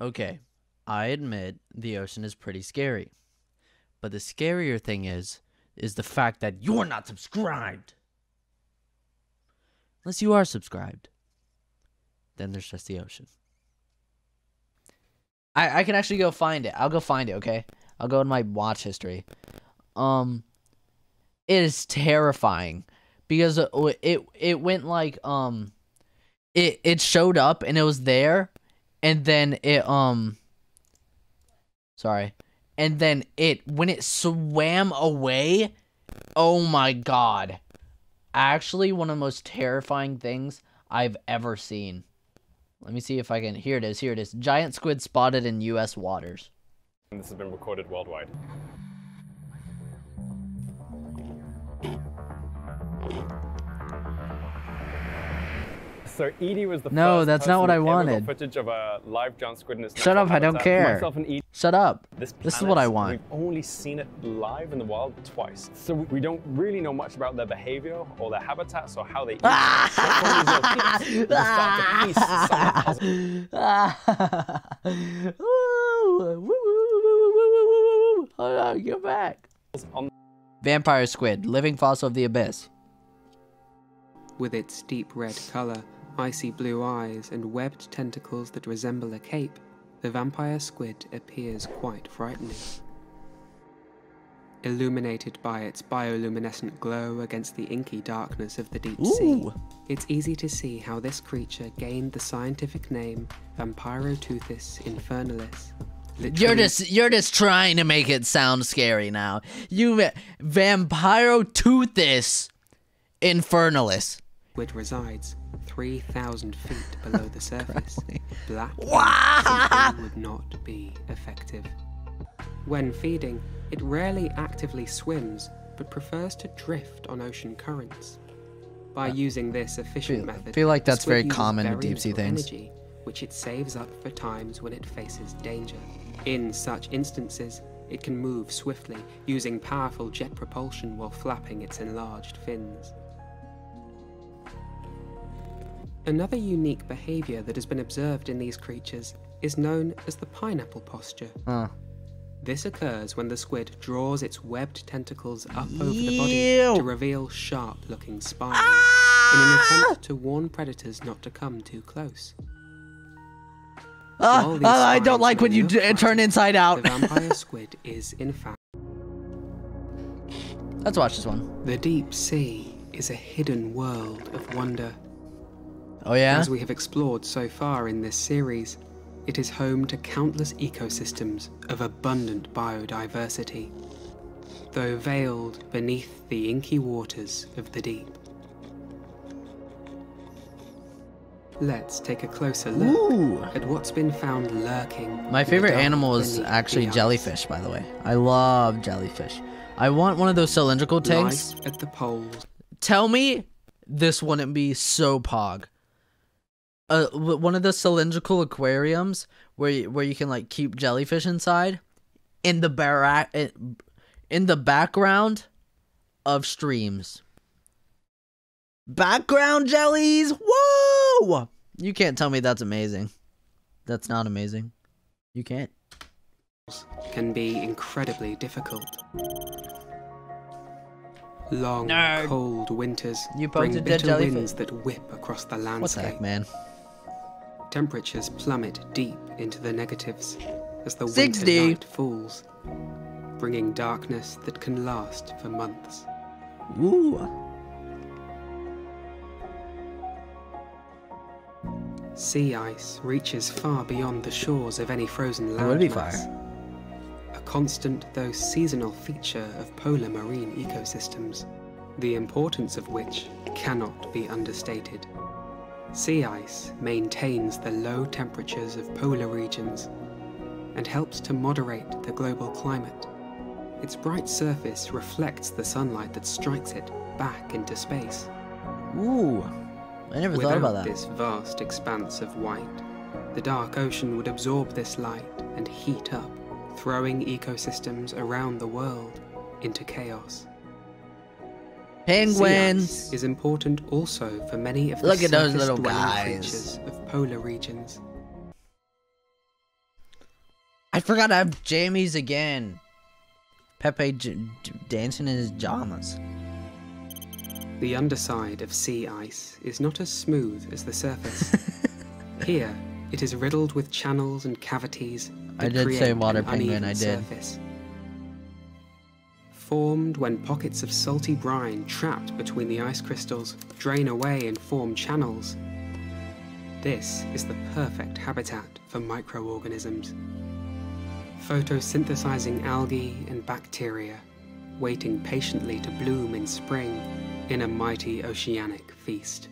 Okay, I admit the ocean is pretty scary. But the scarier thing is the fact that you're not subscribed. Unless you are subscribed. Then there's just the ocean. I can actually go find it. I'll go find it, okay? I'll go in my watch history. It is terrifying. Because it went like, It showed up and it was there. And then it, Sorry. And then when it swam away, oh my god. Actually, one of the most terrifying things I've ever seen. Let me see if I can, here it is. Giant squid spotted in U.S. waters. And this has been recorded worldwide. So Edie was the first person what I wanted. Footage of a live giant squid in its natural habitat. I don't care. Myself and Edie. Shut up. This is what I want. We've only seen it live in the wild twice. So we don't really know much about their behavior or their habitats or how they eat. Hold on, get back. Vampire squid, living fossil of the abyss. With its deep red color, icy blue eyes, and webbed tentacles that resemble a cape, the vampire squid appears quite frightening. Illuminated by its bioluminescent glow against the inky darkness of the deep sea, it's easy to see how this creature gained the scientific name Vampyroteuthis infernalis. Literally, you're just trying to make it sound scary now. Vampyroteuthis infernalis. Which resides 3,000 feet below the surface. Black ink would not be effective. When feeding, it rarely actively swims, but prefers to drift on ocean currents. By using this efficient method, I feel like that's very common in deep sea things. Energy, which it saves up for times when it faces danger. In such instances, it can move swiftly, using powerful jet propulsion while flapping its enlarged fins. Another unique behavior that has been observed in these creatures is known as the pineapple posture. This occurs when the squid draws its webbed tentacles up over the body to reveal sharp-looking spines in an attempt to warn predators not to come too close. I don't like when you turn inside out. The vampire squid is, in fact... Let's watch this one. The deep sea is a hidden world of wonder. Oh yeah? As we have explored so far in this series, it is home to countless ecosystems of abundant biodiversity, though veiled beneath the inky waters of the deep. Let's take a closer look at what's been found lurking. My favorite animal is actually jellyfish, by the way. I love jellyfish. I want one of those cylindrical tanks. Life at the poles. Tell me this wouldn't be so pog. One of the cylindrical aquariums where you can like keep jellyfish inside, in the background of streams. Background jellies. Whoa! You can't tell me that's amazing. That's not amazing. You can't. Can be incredibly difficult. Long, cold winters bring bitter winds that whip across the landscape. What the heck, man? Temperatures plummet deep into the negatives as the winter night falls, bringing darkness that can last for months. Sea ice reaches far beyond the shores of any frozen landmass, a constant though seasonal feature of polar marine ecosystems, the importance of which cannot be understated. Sea ice maintains the low temperatures of polar regions and helps to moderate the global climate. Its bright surface reflects the sunlight that strikes it back into space. I never thought about that. Without this vast expanse of white, the dark ocean would absorb this light and heat up, throwing ecosystems around the world into chaos. Penguins is important also for many of the surface-dwelling creatures of polar regions. I forgot I have jammies again. Pepe dancing in his pajamas. The underside of sea ice is not as smooth as the surface. Here, it is riddled with channels and cavities. I did say water penguin, I did. Surface. Formed when pockets of salty brine trapped between the ice crystals drain away and form channels. This is the perfect habitat for microorganisms. Photosynthesizing algae and bacteria, waiting patiently to bloom in spring in a mighty oceanic feast.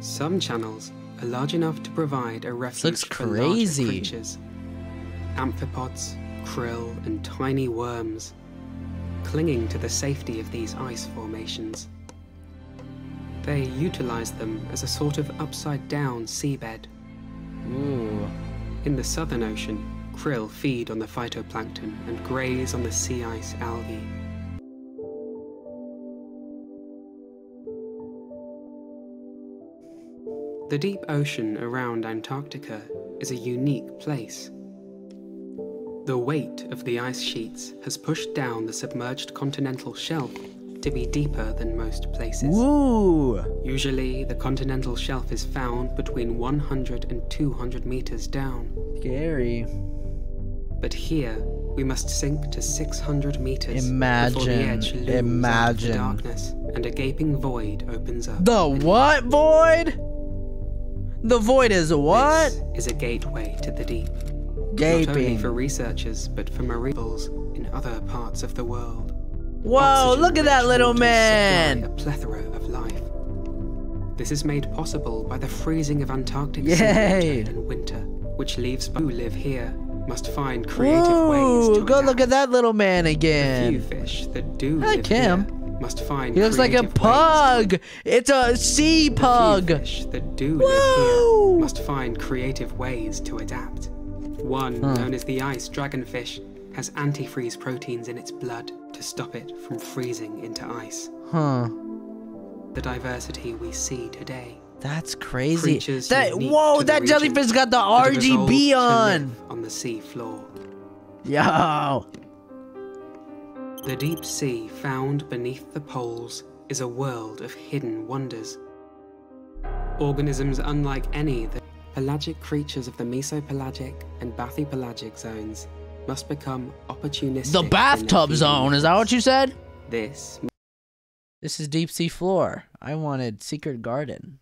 Some channels are large enough to provide a refuge for larger creatures. Amphipods, krill, and tiny worms, clinging to the safety of these ice formations. They utilize them as a sort of upside-down seabed. Ooh. In the Southern Ocean, krill feed on the phytoplankton and graze on the sea ice algae. The deep ocean around Antarctica is a unique place. The weight of the ice sheets has pushed down the submerged continental shelf to be deeper than most places. Whoa. Usually, the continental shelf is found between 100 and 200 meters down. Scary. But here, we must sink to 600 meters before the edge looms out of the darkness and a gaping void opens up. The what void? The void is what? This is a gateway to the deep. Gaping. Not only for researchers, but for marine animals in other parts of the world. Whoa, look at that little man! A plethora of life. This is made possible by the freezing of Antarctic sea and winter, which leaves who live here must find creative ways to adapt. Look at that little man again. The few fish that do live here must find he looks like a pug. It's a sea pug. The fish that do live here must find creative ways to adapt. One, known as the ice dragonfish, has antifreeze proteins in its blood to stop it from freezing into ice. Huh. The diversity we see today. That's crazy. Creatures whoa, that jellyfish got the RGB on. On the sea floor. Yo. The deep sea found beneath the poles is a world of hidden wonders. Organisms unlike any that pelagic creatures of the Mesopelagic and Bathypelagic zones must become opportunistic. The bathtub zone, is that what you said? This is deep sea floor. I wanted secret garden.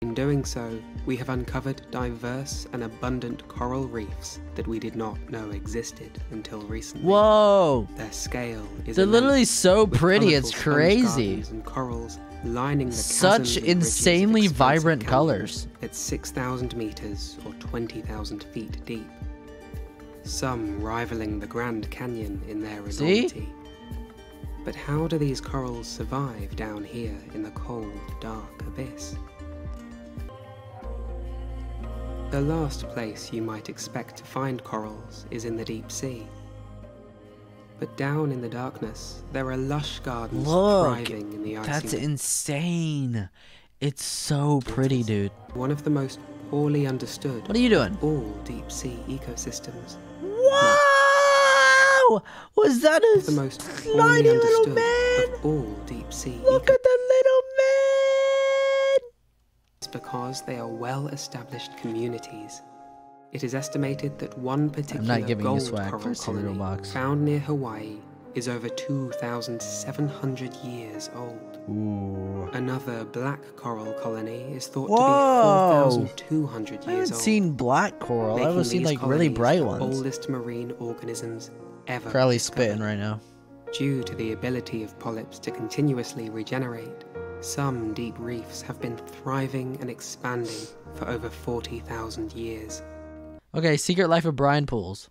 In doing so, we have uncovered diverse and abundant coral reefs that we did not know existed until recently. Whoa! Their scale is they're literally so pretty, it's crazy. And corals lining the such insanely vibrant colors. At 6,000 meters or 20,000 feet deep. Some rivaling the Grand Canyon in their enormity. But how do these corals survive down here in the cold, dark abyss? The last place you might expect to find corals is in the deep sea. But down in the darkness, there are lush gardens thriving in the icy. That's insane. It's so pretty, dude. One of the most poorly understood. What are you doing? All deep sea ecosystems. Wow! Was that a the most slimy little man? Of all deep sea look at the little man! Because they are well-established communities. It is estimated that one particular gold coral colony found near Hawaii is over 2,700 years old. Ooh. Another black coral colony is thought to be 4,200 years old. I haven't seen black coral. I've seen like really bright ones. Oldest marine organisms ever. Probably spitting right now. Due to the ability of polyps to continuously regenerate, some deep reefs have been thriving and expanding for over 40,000 years. Okay, Secret Life of Brine Pools.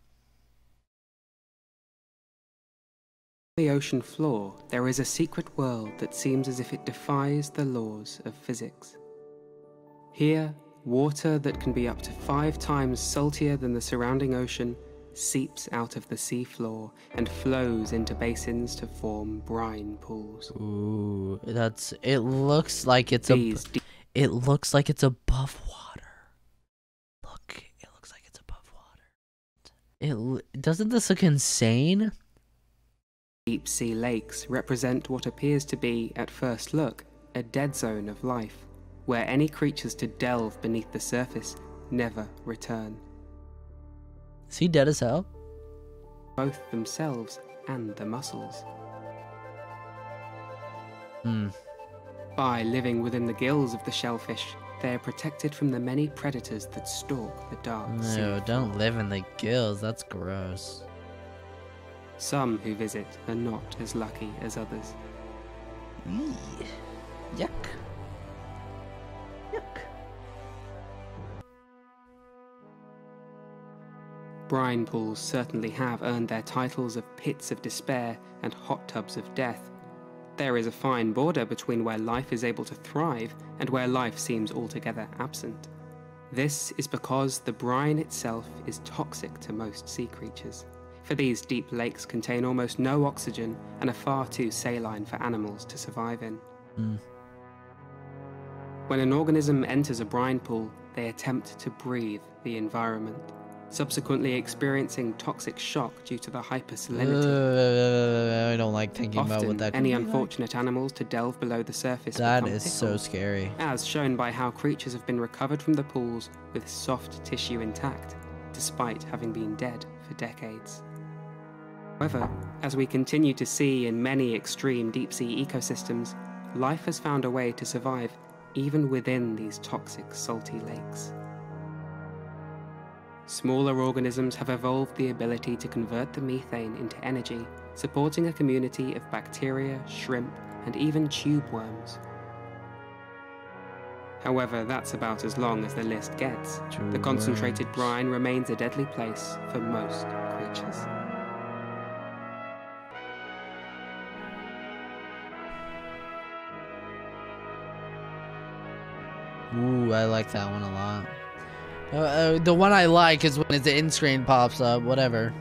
On the ocean floor, there is a secret world that seems as if it defies the laws of physics. Here, water that can be up to 5 times saltier than the surrounding ocean seeps out of the seafloor and flows into basins to form brine pools. Ooh, that's it looks like it's it looks like it's above water. Look, it looks like it's above water. Doesn't this look insane? Deep sea lakes represent what appears to be, at first look, a dead zone of life, where any creatures to delve beneath the surface never return. Is he dead as hell? Both themselves and the mussels. Hmm. By living within the gills of the shellfish, they are protected from the many predators that stalk the dark sea. No, don't live in the gills, that's gross. Some who visit are not as lucky as others. Eee. Yuck. Yuck. Brine pools certainly have earned their titles of pits of despair and hot tubs of death. There is a fine border between where life is able to thrive and where life seems altogether absent. This is because the brine itself is toxic to most sea creatures, for these deep lakes contain almost no oxygen and are far too saline for animals to survive in. Mm. When an organism enters a brine pool, they attempt to breathe the environment, subsequently experiencing toxic shock due to the hypersalinity. I don't like thinking about what that could be. Often, any unfortunate animals to delve below the surface become pickled. That is so scary. As shown by how creatures have been recovered from the pools with soft tissue intact, despite having been dead for decades. However, as we continue to see in many extreme deep-sea ecosystems, life has found a way to survive even within these toxic salty lakes. Smaller organisms have evolved the ability to convert the methane into energy, supporting a community of bacteria, shrimp, and even tube worms. However, that's about as long as the list gets. The concentrated brine remains a deadly place for most creatures. Ooh, I like that one a lot. The one I like is when the end screen pops up, whatever.